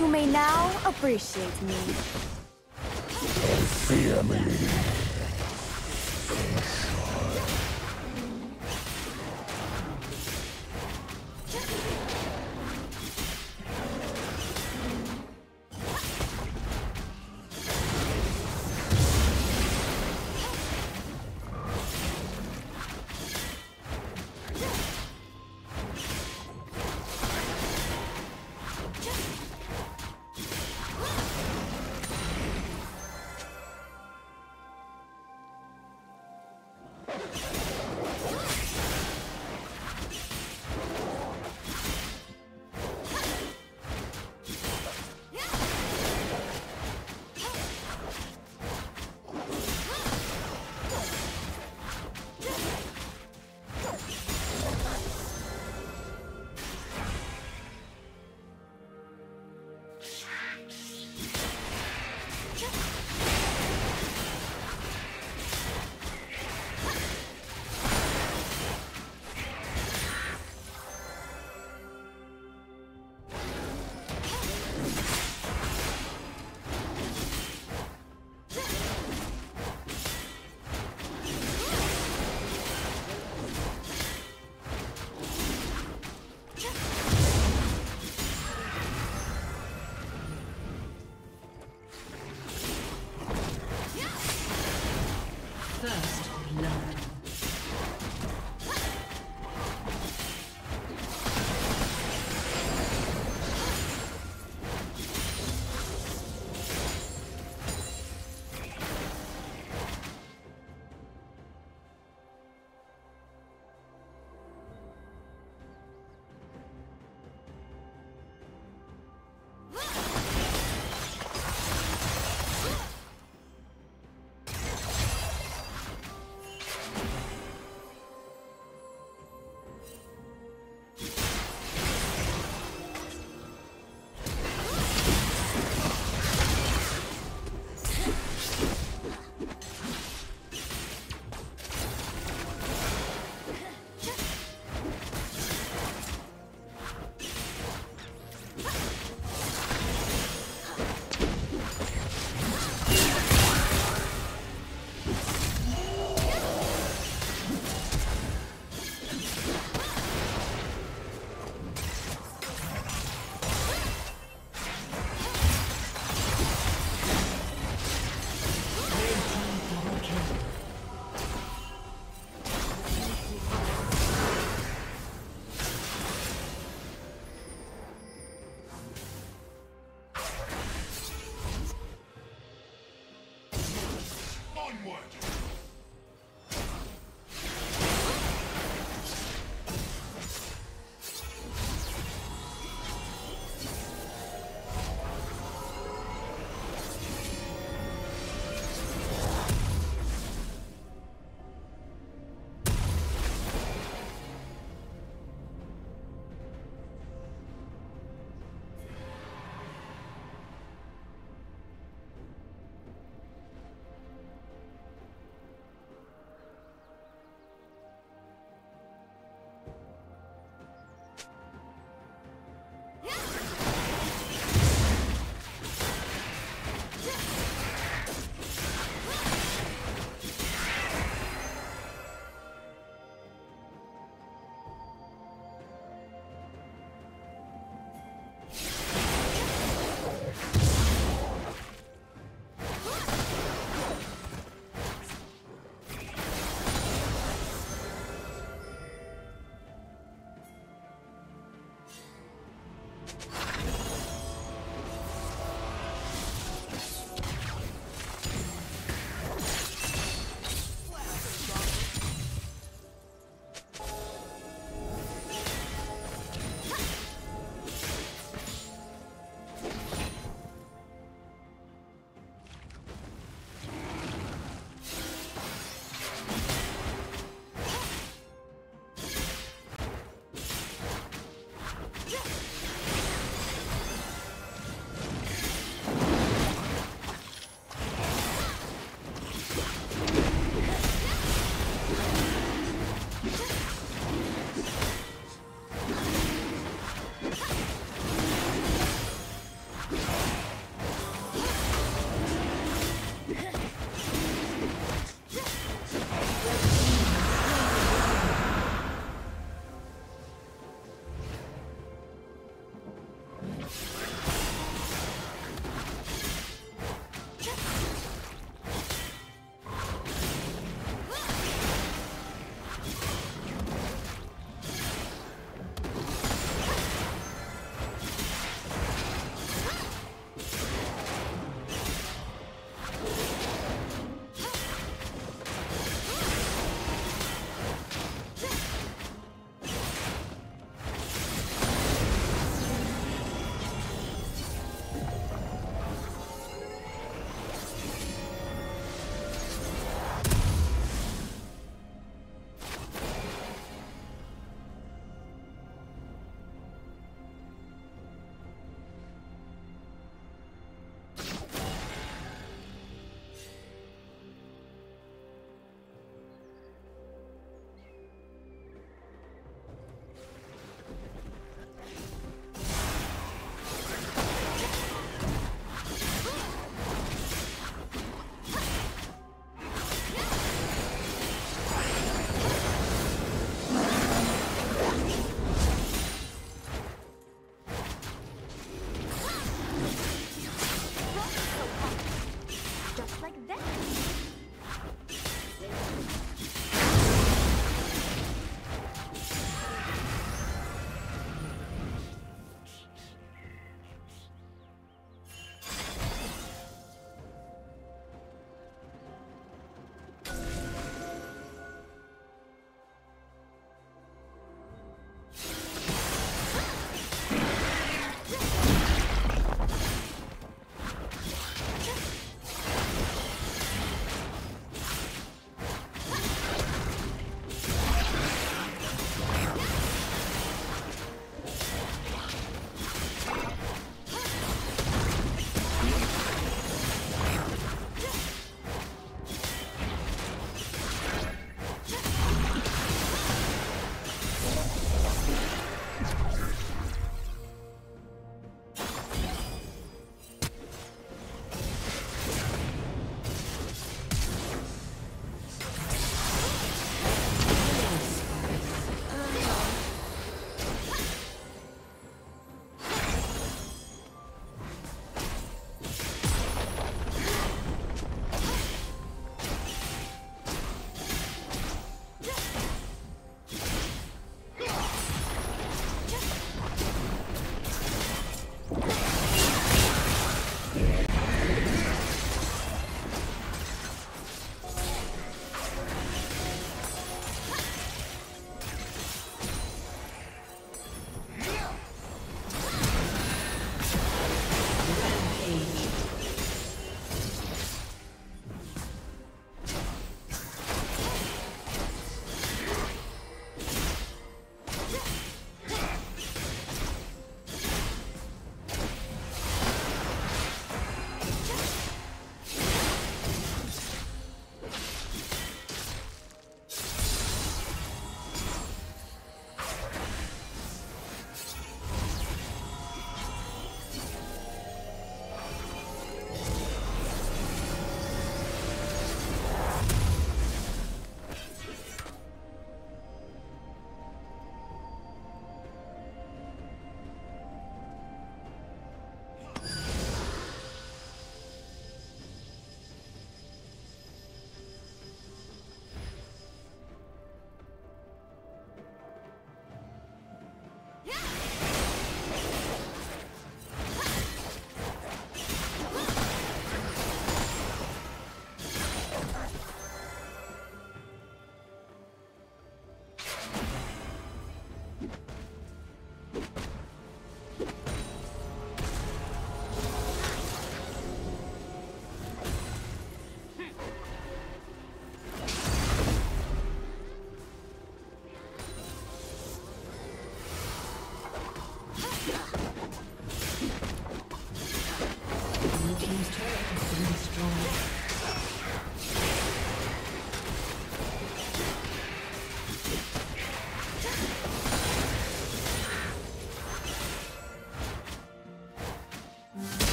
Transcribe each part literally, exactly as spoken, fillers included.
You may now appreciate me. Fear me.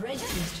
Red team's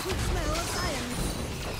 Smell of iron.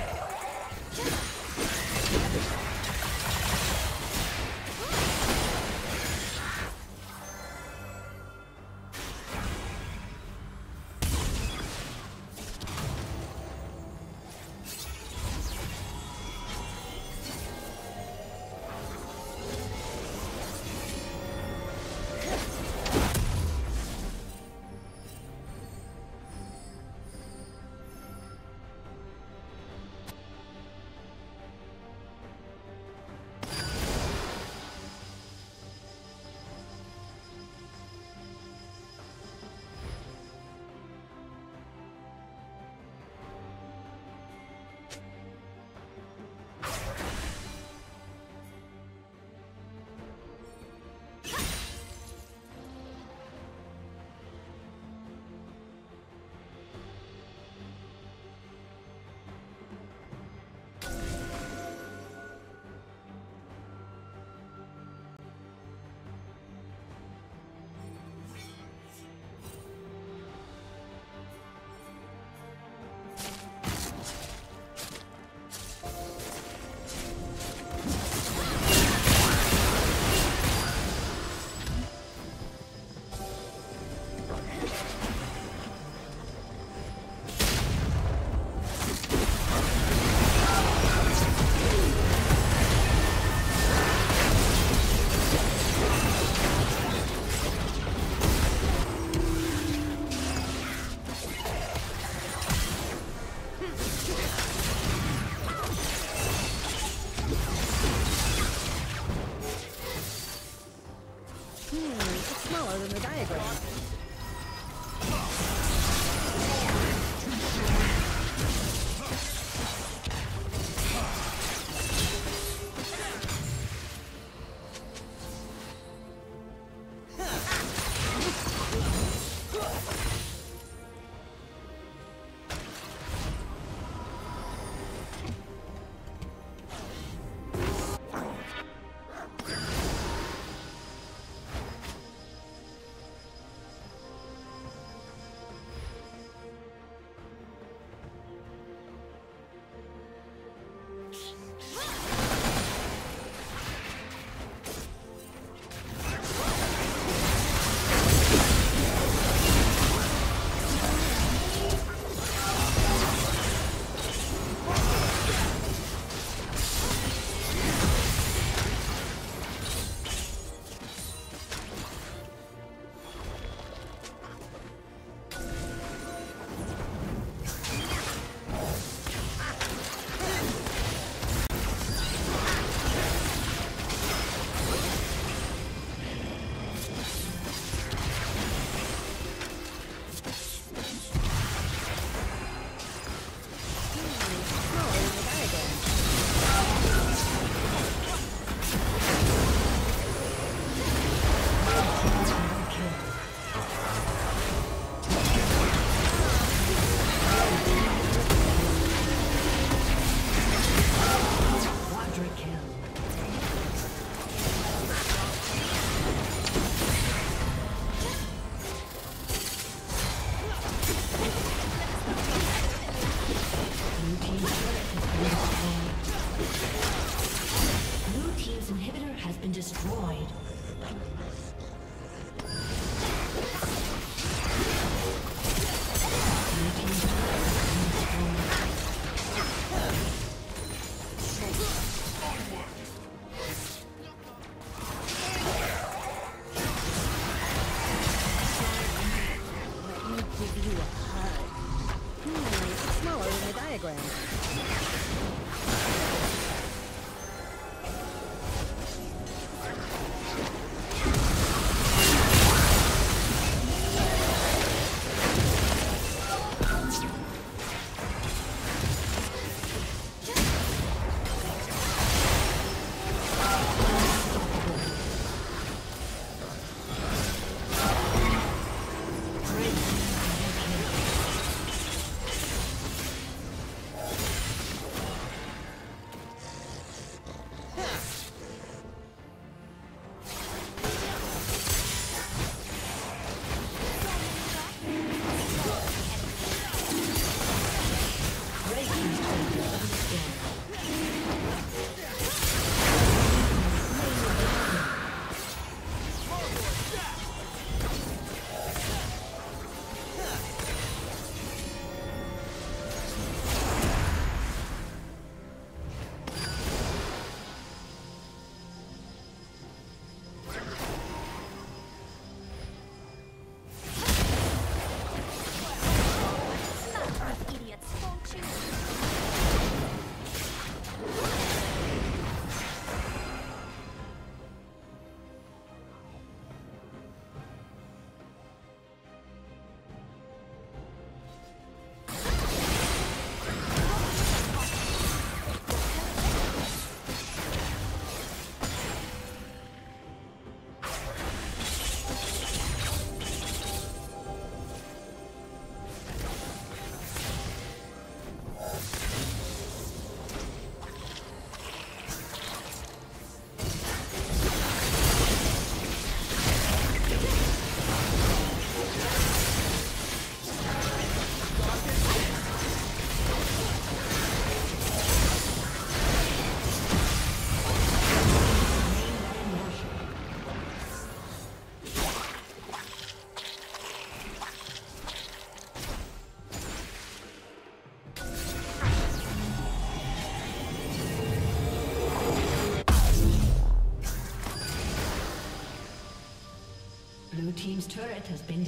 Diagram. Blue team's turret has been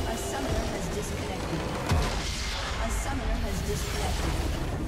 A summoner has disconnected. A summoner has disconnected.